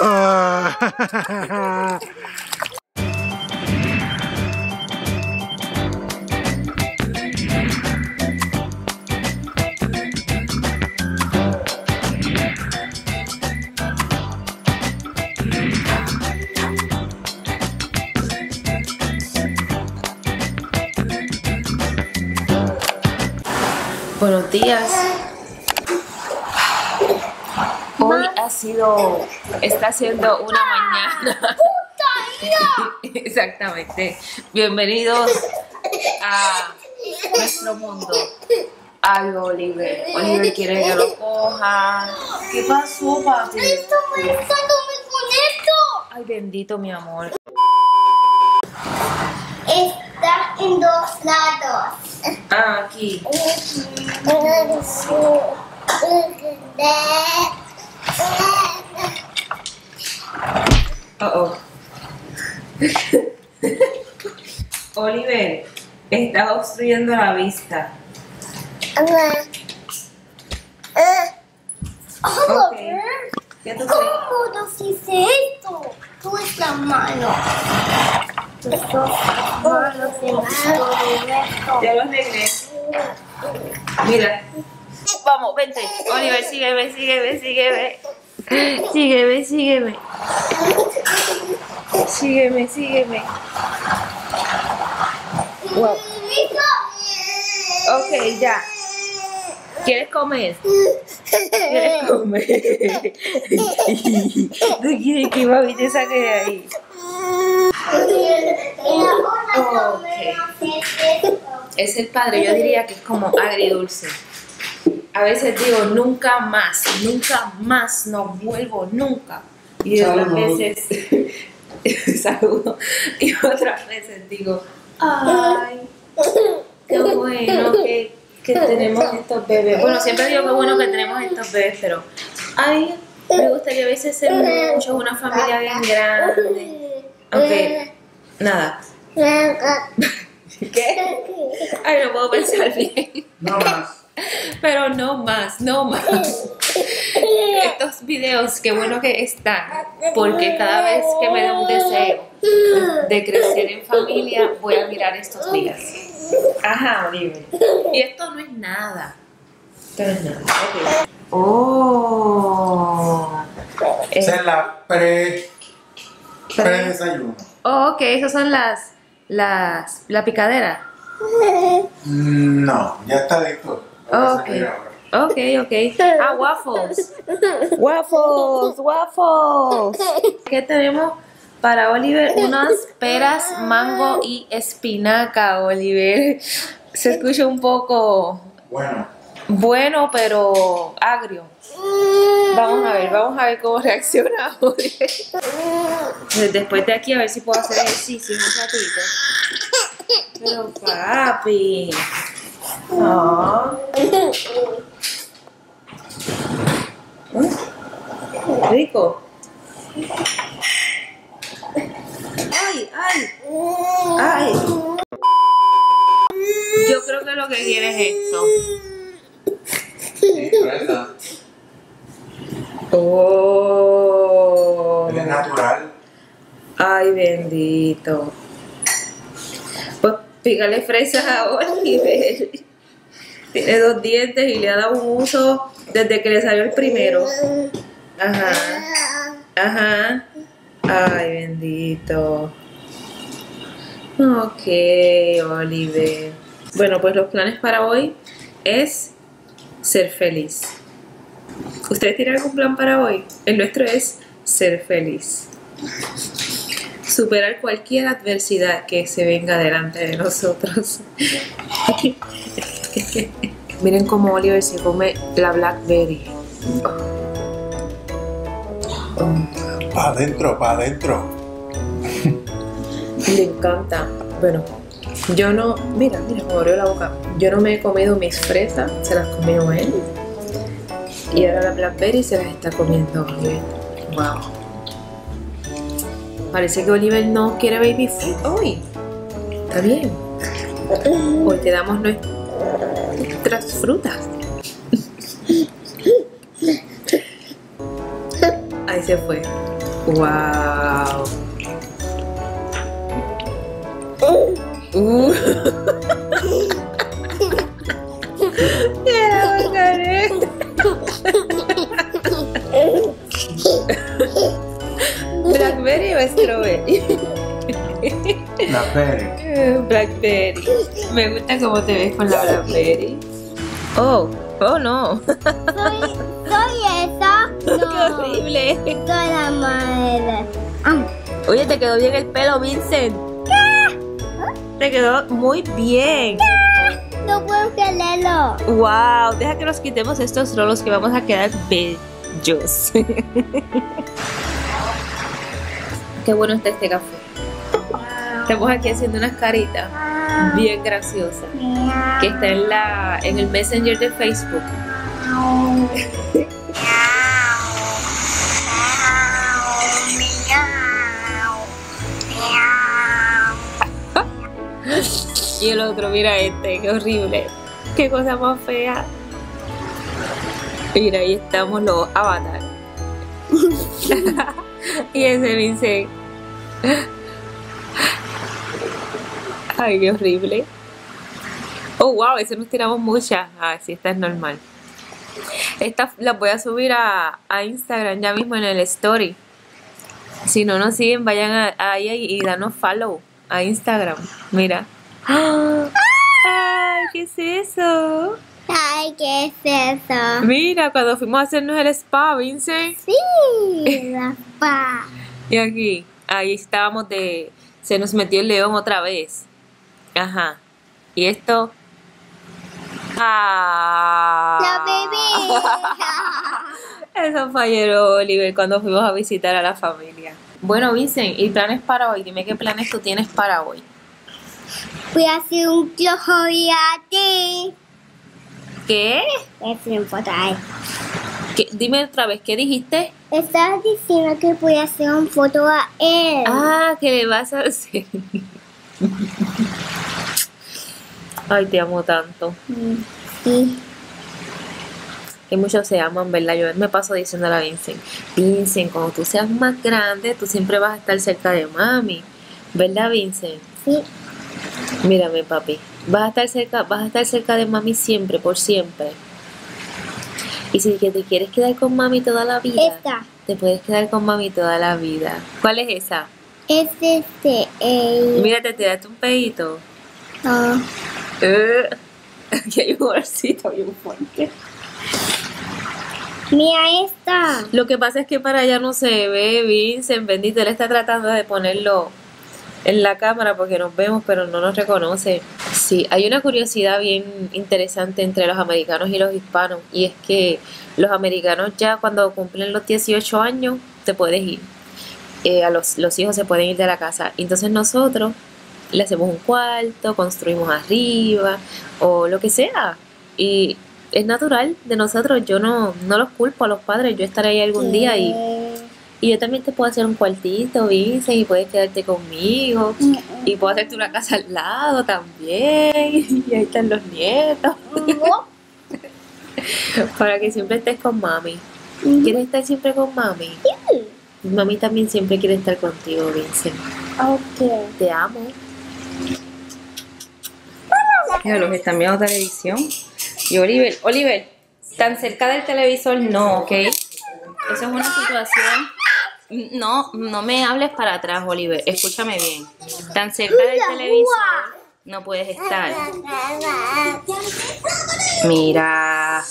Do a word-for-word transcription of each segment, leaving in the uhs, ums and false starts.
Ah. Buenos días. Hoy ha sido, está siendo una mañana. Exactamente. Bienvenidos a nuestro mundo. Ay, Oliver. Oliver quiere que lo coja. ¿Qué pasó, papi? Estoy molestándome con esto. Ay, bendito, mi amor. Está en dos lados. Ah, aquí. Uh-oh. Oliver, estaba obstruyendo la vista. Oliver, okay. ¿Cómo nos hice esto? Tú es la mano. Tus dos manos en todo esto. Ya los regreso. Mira. Vamos, vente. Oliver, sígueme, sígueme, sígueme. Sígueme, sígueme. Sígueme, sígueme. Wow. Ok, ya. ¿Quieres comer? ¿Quieres comer? ¿Tú quieres que mami te saque de ahí? Okay. Es el padre, yo diría que es como agridulce. A veces digo, nunca más, nunca más, no vuelvo, nunca. Y otras veces, saludo, y otras veces digo, ay, qué bueno que, que tenemos estos bebés. Bueno, siempre digo que bueno que tenemos estos bebés, pero ay, me gustaría a veces ser muchos, una familia bien grande. Ok, nada. ¿Qué? Ay, no puedo pensar bien. No más. Pero no más, no más. Estos videos, qué bueno que están. Porque cada vez que me dé un deseo de crecer en familia, voy a mirar estos días. Ajá, Oliver. Y esto no es nada. Esto no es nada. Ok. Oh. Se la pre... Pre-desayuno. Oh, ok, esas son las, las, la picadera. No, ya está listo. Okay. Ok, ok. Ah, waffles. Waffles, waffles. ¿Qué tenemos para Oliver? Unas peras, mango y espinaca, Oliver. Se escucha un poco... Bueno. Bueno, pero agrio. Vamos a ver, vamos a ver cómo reacciona Oliver. Después de aquí, a ver si puedo hacer ejercicio un ratito. Pero papi. Oh. ¿Eh? Rico. Ay, ay. Ay. Yo creo que lo que quiere es esto. Sí, oh. Es natural. Ay, bendito. Pues pícale fresas a Oliver. Tiene dos dientes y le ha dado un uso desde que le salió el primero. Ajá. Ajá. Ay, bendito. Ok, Oliver. Bueno, pues los planes para hoy es ser feliz. ¿Ustedes tienen algún plan para hoy? El nuestro es ser feliz. Superar cualquier adversidad que se venga delante de nosotros. Miren cómo Oliver se come la blackberry. Pa' adentro, pa' adentro. Le encanta. Bueno, yo no... Mira, mira, me abrió la boca. Yo no me he comido mis fresas, se las comió él. Y ahora la blackberry se las está comiendo Oliver. Wow. Parece que Oliver no quiere baby food hoy. Está bien. Hoy te damos nuestras frutas. Ahí se fue. Wow. Uh. ¿Blackberry o strawberry? Blackberry. Blackberry. Me gusta cómo te ves con la Blackberry. Oh, oh no. Soy, soy esa. No. Qué horrible. Soy la madre. Ah. Oye, te quedó bien el pelo, Vincent. ¿Qué? ¿Eh? Te quedó muy bien. ¿Qué? No puedo creerlo. Wow, deja que nos quitemos estos rolos que vamos a quedar bellos. Qué bueno está este café. Estamos aquí haciendo unas caritas bien graciosas que está en la en el Messenger de Facebook. Y el otro, mira este, qué horrible, qué cosa más fea. Mira, ahí estamos los avatares. Y ese Vincent. Ay, qué horrible. Oh, wow, ese nos tiramos muchas. Ah, sí, esta es normal. Esta la voy a subir a, a Instagram ya mismo en el story. Si no nos siguen, vayan ahí y, y danos follow a Instagram. Mira. Ay, ¿qué es eso? Ay, ¿qué es eso? Mira, cuando fuimos a hacernos el spa, Vincent. Sí, el spa. Y aquí, ahí estábamos de... Se nos metió el león otra vez. Ajá. Y esto. ¡Ah! ¡La bebé! Eso falló, Oliver, cuando fuimos a visitar a la familia. Bueno, Vincent, ¿y planes para hoy? Dime qué planes tú tienes para hoy. Voy a hacer un chocolate. ¿Qué? Es importante. ¿Qué? Dime otra vez, ¿qué dijiste? Estabas diciendo que voy a hacer un foto a él. Ah, ¿qué le vas a hacer? Ay, te amo tanto. Sí. Que muchos se aman, ¿verdad? Yo me paso diciendo a la Vincent, Vincent, cuando tú seas más grande, tú siempre vas a estar cerca de mami, ¿verdad, Vincent? Sí. Mírame, papi, vas a estar cerca, vas a estar cerca de mami siempre, por siempre. Y si te quieres quedar con mami toda la vida, esta. Te puedes quedar con mami toda la vida. ¿Cuál es esa? Es este. Eh. Mira, te tiraste un pedito. Oh. Uh, aquí hay un olorcito bien fuerte. Mira esta. Lo que pasa es que para allá no se ve, Vincent, bendito. Él está tratando de ponerlo en la cámara porque nos vemos, pero no nos reconoce. Sí, hay una curiosidad bien interesante entre los americanos y los hispanos, y es que los americanos ya cuando cumplen los dieciocho años te puedes ir, eh, a los, los hijos se pueden ir de la casa. Entonces nosotros le hacemos un cuarto, construimos arriba o lo que sea, y es natural de nosotros. Yo no, no los culpo a los padres. Yo estaré ahí algún día y... Y yo también te puedo hacer un cuartito, Vincent, y puedes quedarte conmigo. Y puedo hacerte una casa al lado también. Y ahí están los nietos. Para que siempre estés con mami. ¿Quieres estar siempre con mami? Sí. Mami también siempre quiere estar contigo, Vincent. Ok. Te amo. Mira, los que están viendo televisión. Y Oliver, Oliver, tan cerca del televisor no, ¿ok? Eso es una situación... No, no me hables para atrás, Oliver. Escúchame bien. Tan cerca del televisor no puedes estar. Mira.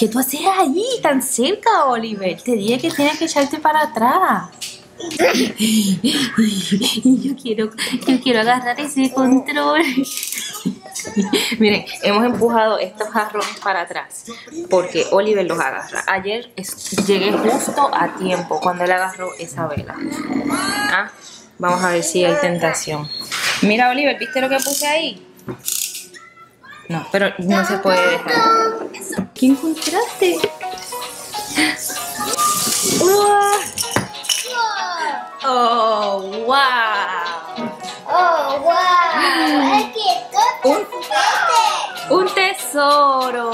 ¿Qué tú haces allí tan cerca, Oliver? Te dije que tienes que echarte para atrás. Yo quiero, yo quiero agarrar ese control. Miren, hemos empujado estos jarrones para atrás porque Oliver los agarra. Ayer llegué justo a tiempo cuando él agarró esa vela. Ah, vamos a ver si hay tentación. Mira, Oliver, ¿viste lo que puse ahí? No, pero no se puede dejar. ¿Qué encontraste? ¡Oh, wow! ¡Oh, wow! ¡Es que un, un tesoro!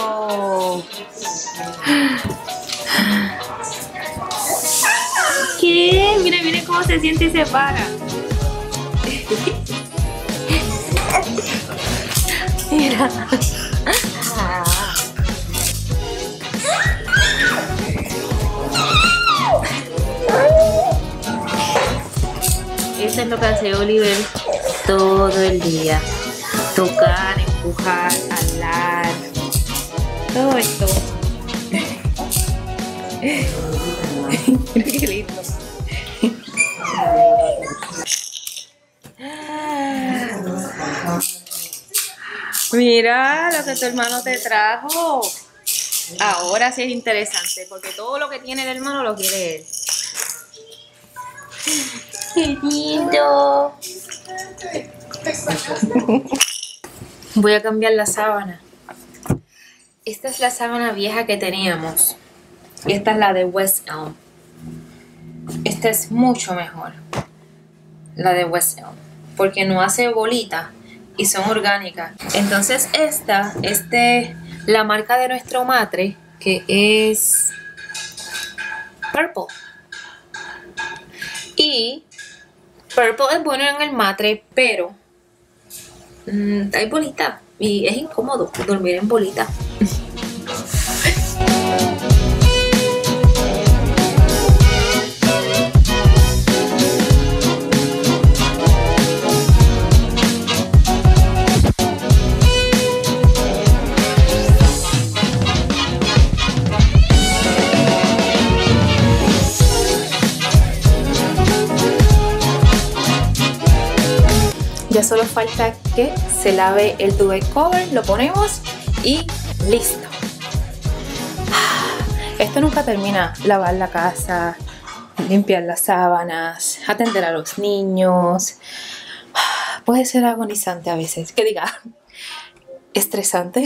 ¡Qué! Mira, mira. cómo se siente y se para. Mira. Eso es lo que hace Oliver todo el día. Tocar, empujar, hablar. Todo esto. Qué lindo. Mira lo que tu hermano te trajo. Ahora sí es interesante, porque todo lo que tiene el hermano lo quiere él. ¡Qué lindo! Voy a cambiar la sábana. Esta es la sábana vieja que teníamos. Y esta es la de West Elm. Esta es mucho mejor. La de West Elm. Porque no hace bolita. Y son orgánicas. Entonces esta, este, la marca de nuestro matre, que es Purple. Y Purple es bueno en el matre, pero mmm, hay bolita y es incómodo dormir en bolita. Ya solo falta que se lave el duvet cover, lo ponemos y listo. Esto nunca termina. Lavar la casa, limpiar las sábanas, atender a los niños. Puede ser agonizante a veces, que diga, estresante,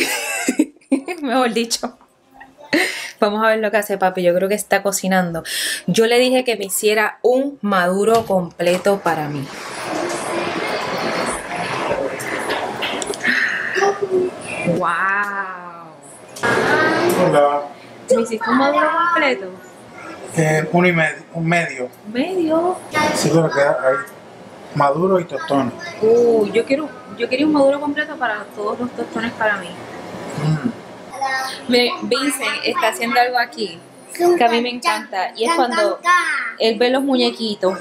mejor dicho. Vamos a ver lo que hace papi. Yo creo que está cocinando. Yo le dije que me hiciera un maduro completo para mí. ¡Wow! Hola. ¿Me hiciste un maduro completo? Eh, uno y medio. ¿Un medio? ¿Medio? Sí, creo que hay maduro y tostones. Uh, yo quiero, yo quería un maduro completo para todos los tostones para mí. Mm. Mire, Vincent está haciendo algo aquí que a mí me encanta. Y es cuando él ve los muñequitos.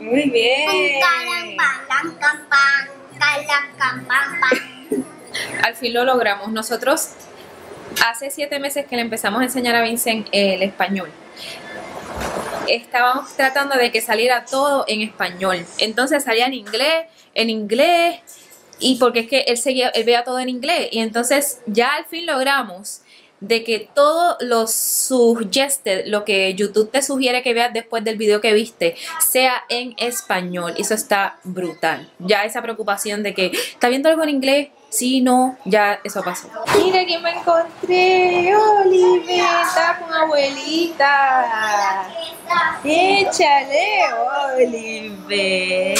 Muy bien. Al fin lo logramos. Nosotros hace siete meses que le empezamos a enseñar a Vincent el español. Estábamos tratando de que saliera todo en español. Entonces salía en inglés, en inglés, y porque es que él seguía, él veía todo en inglés. Y entonces ya al fin logramos de que todo lo suggested, lo que YouTube te sugiere que veas después del video que viste, sea en español. Eso está brutal. Ya esa preocupación de que, ¿está viendo algo en inglés? Sí, no, ya eso pasó. Mira quién me encontré. Oliver, está con abuelita. Échale, Oliver.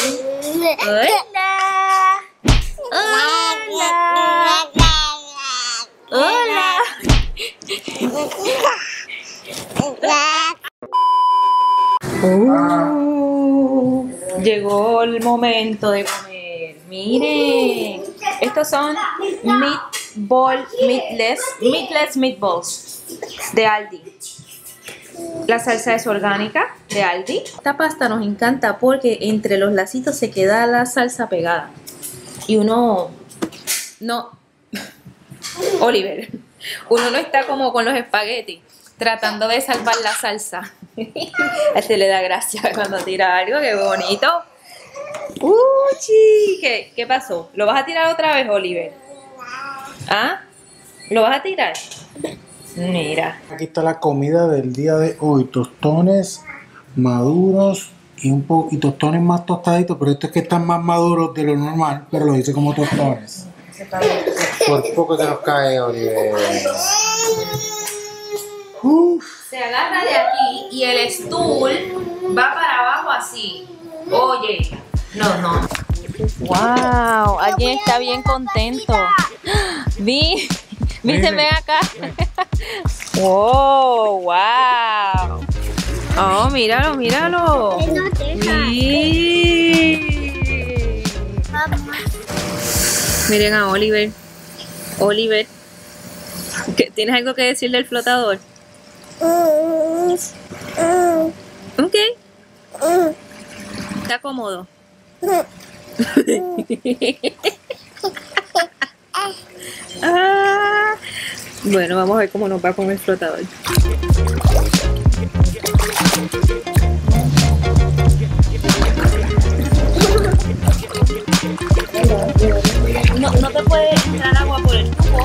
Hola. Hola. Hola. Uh, llegó el momento de comer. Miren, estos son meatball, meatless, meatless meatballs de Aldi. La salsa es orgánica de Aldi. Esta pasta nos encanta porque entre los lacitos se queda la salsa pegada y uno no, Oliver, uno no está como con los espaguetis, tratando de salvar la salsa. A este le da gracia cuando tira algo, qué bonito. Uchi, ¿Qué, ¿Qué pasó? ¿Lo vas a tirar otra vez, Oliver? ¿Ah? ¿Lo vas a tirar? Mira. Aquí está la comida del día de hoy. Tostones maduros y un poco, y tostones más tostaditos, pero estos que están más maduros de lo normal, pero lo hice como tostones. Por poco te nos cae, Oliver. Uf. Se agarra de aquí y el stool va para abajo así. Oye, no, no. Wow, alguien está bien contento. Vi, vi, se ven acá. Wow, wow. Oh, míralo, míralo. Sí. Miren a Oliver. Oliver, ¿tienes algo que decirle al flotador? Ok. ¿Está cómodo? Ah, bueno, vamos a ver cómo nos va con el flotador. No, no te puede entrar agua por el tubo.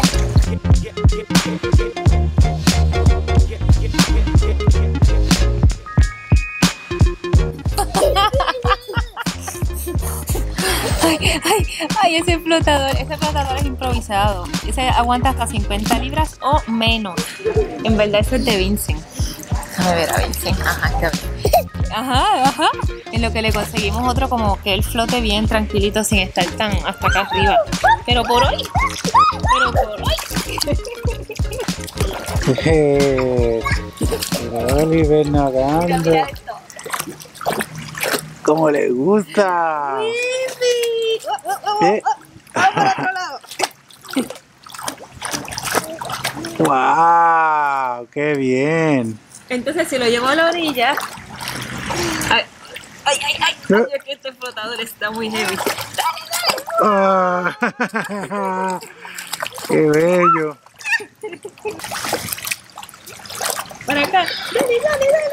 Ay, ay, ay, ese flotador, ese flotador es improvisado. Ese aguanta hasta cincuenta libras o menos. En verdad ese es de Vincent. Déjame ver a Vincent. Ajá, está bien. Ajá, ajá. En lo que le conseguimos otro como que él flote bien tranquilito sin estar tan hasta acá arriba. Pero por hoy, pero por hoy. Mira Oliver nadando. Como le gusta. ¿Eh? Vamos para otro lado. ¡Wow! ¡Qué bien! Entonces, si lo llevo a la orilla. ¡Ay, ay, ay! ay no, yo que este flotador está muy heavy. ¡Dale, dale! Oh. ¡Qué bello! Para acá. ¡Dale, dale, dale!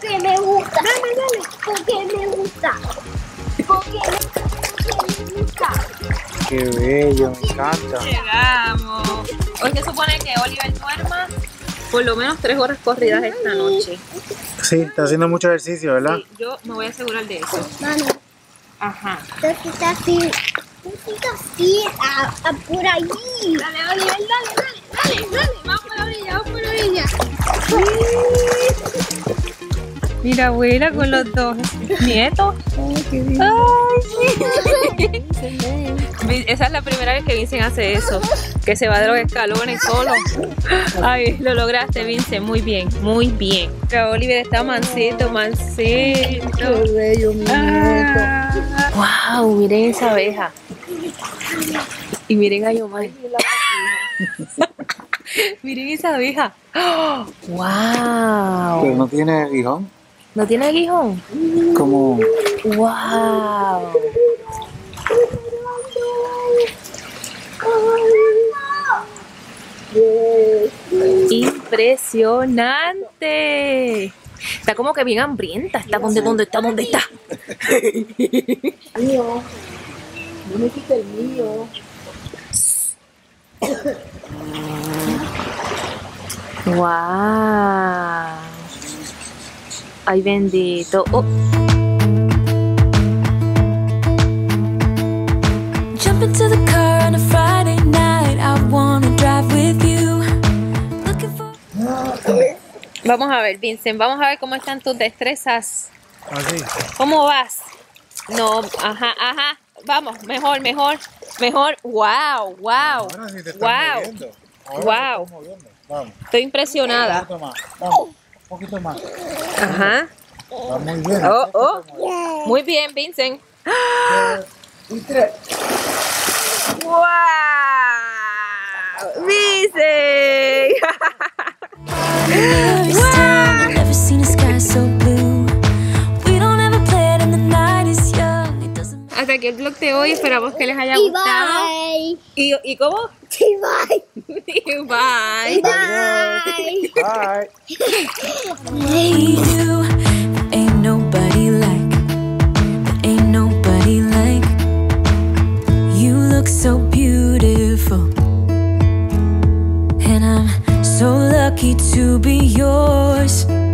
¡Dale, dale! Porque me gusta. ¡Dale, dale! Porque me gusta. Porque me gusta. ¡Qué bello! ¡Me encanta! Llegamos. Hoy se supone que Oliver duerma por lo menos tres horas corridas esta noche. Sí, está haciendo mucho ejercicio, ¿verdad? Sí, yo me voy a asegurar de eso. Mami. Ajá. Tú estás así. Tú estás así, a, a por ahí. Dale, Oliver, dale, dale, dale, dale. Vamos por la orilla, vamos por la orilla. Sí. Mira, abuela, con los dos nietos. Ay, qué bien. Ay, sí. Esa es la primera vez que Vincent hace eso, que se va de los escalones solo. Ay, lo lograste, Vincent. Muy bien, muy bien. Pero Oliver está mansito, mansito. Qué bello, mi nieto. Ah. Wow, miren esa abeja. Y miren a Yomar. Miren esa abeja. ¡Oh! ¡Wow! Pero no tiene guijón. ¿No tiene guijón? Como. ¡Wow! ¡Impresionante! Está como que bien hambrienta. Está donde, donde está, donde está. Mío. No me quita el mío. Wow. Ay, bendito. Oh. Jump into the car on a Friday night. I wanna drive with you. Looking for. Vamos a ver, Vincent, vamos a ver cómo están tus destrezas. Así. ¿Cómo vas? No, ajá, ajá. Vamos, mejor, mejor, mejor. Wow, wow. Ahora sí te estás wow. Moviendo. Ahora wow. Te estás moviendo. Vamos. Estoy impresionada. Un poquito más. Vamos. Un poquito más. Ajá. Va muy bien. Oh, oh. Yeah. Muy bien, Vincent. Un tres. Wow. Vincent. Wow. Hasta aquí el vlog de hoy, esperamos que les haya gustado. Bye. ¿Y, ¿Y cómo? Sí, bye. Bye. Bye. Bye. Ain't nobody like, ain't nobody like. You look so beautiful. And I'm so lucky to be yours.